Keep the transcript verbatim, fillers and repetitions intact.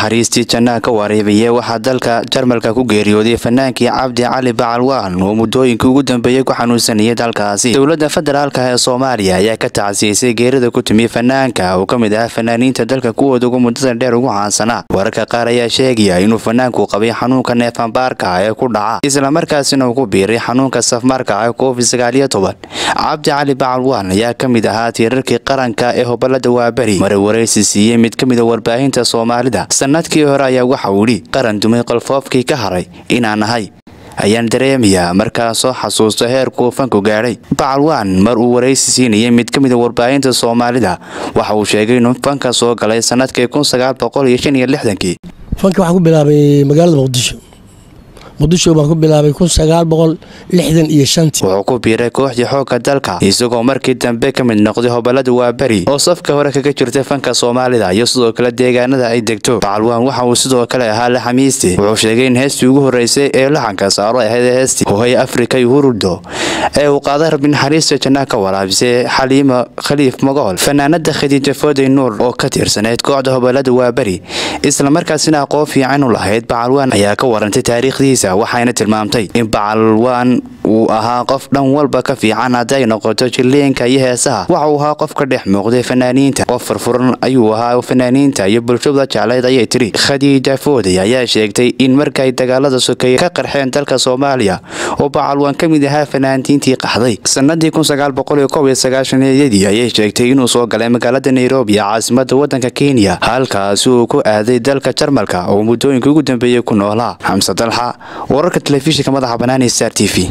naxariistii jannaha ka wareebiyay waxa dalka Jarmalka ku geeriyooday fannaankii Cabdi Cali Bacalwaan oo mudooyinkii ugu dambeeyay ku xanuunsanayay dalkaasi. Dowladda federaalka ee Soomaaliya ayaa ka tacsiisay geerida ku timid fannaanka oo kamid ah fannaaniinta dalka kuwooda ugu mudada dheer ugu caansanaa. Wararka qaar ayaa sheegaya inuu fannaanku qabay xanuunka neefanbaarka ee ku dhaca isla markaasina uu ku biiray xanuunka safmarka ee Covid-nineteen. Cabdi Cali Bacalwaan ayaa kamid ahaa tiirarkii qaranka ee gobolada Waabari mar waraysi siiyay mid kamid ah warbaahinta Soomaalida sanadkii hore ayaa waxa uu yiri qaran dumay qalfoofkii ka haray inaan ahay ayaan dareemaya markaas oo xasuusto heerku fanku gaaray. Bacalwaan mar uu waraysi siinay mid kamid ah warbaahinta Soomaalida waxa uu sheegay in fanka soo galay sanadkii nineteen sixty-six. Fanka waxa ku bilaabay magaalada Muqdisho. Muqdisho baa ku bilaabay nineteen sixty-five. Wuxuu ku biiray kooxdii xoogga dalka isagoo markii dambe ka mid noqday gobolada Waabari oo safka hore kaga jirtay fanka Soomaalida iyo sidoo kale deegaanada ay degto. Bacalwaan waxa uu sidoo kale ahaa la xamiistay. Wuxuu sheegay in heestii ugu horeysay ee lahanka saaray ahayd heestii Hoy Afrika Yuhurudo ee uu qaaday Rabbin xariista jannaha ka waraabisay Xaliima Khaliif Magool, fanaanada Khadiija Fooday Nuur oo ka tirsaneyd kooxda gobolada Waabari isla markaasina aqoon fiican u lahayd. Bacalwaan ayaa ka warantay taariikhdiisa waxayna tilmaamtay in Bacalwaan uu ahaa qof dhan walba ka fiican haday noqoto jileenka iyo heesaha. Waxa uu ahaa qof ka dhex muuqday fanaaniinta, qof furfuran ayuu ahaa fanaaniinta iyo bulshada jacayl ay tiri. Khadiija Fooday ayaa sheegtay in markay dagaalada sokeeye ka qarxeen dalka Soomaaliya oo Bacalwaan kamid ahaa fanaaniintii qaxday. Sanadii nineteen ninety-nine ayay sheegtay inuu soo galay magaalada Nairobi caasimada wadanka Kenya, halkaas uu ku aaday dalka Jarmalka oo mudooyinkii ugu dambeeyay ku noolaa. Xamsa Dalxa وركت تلفزيون كما ذهب ناني ستار تي في.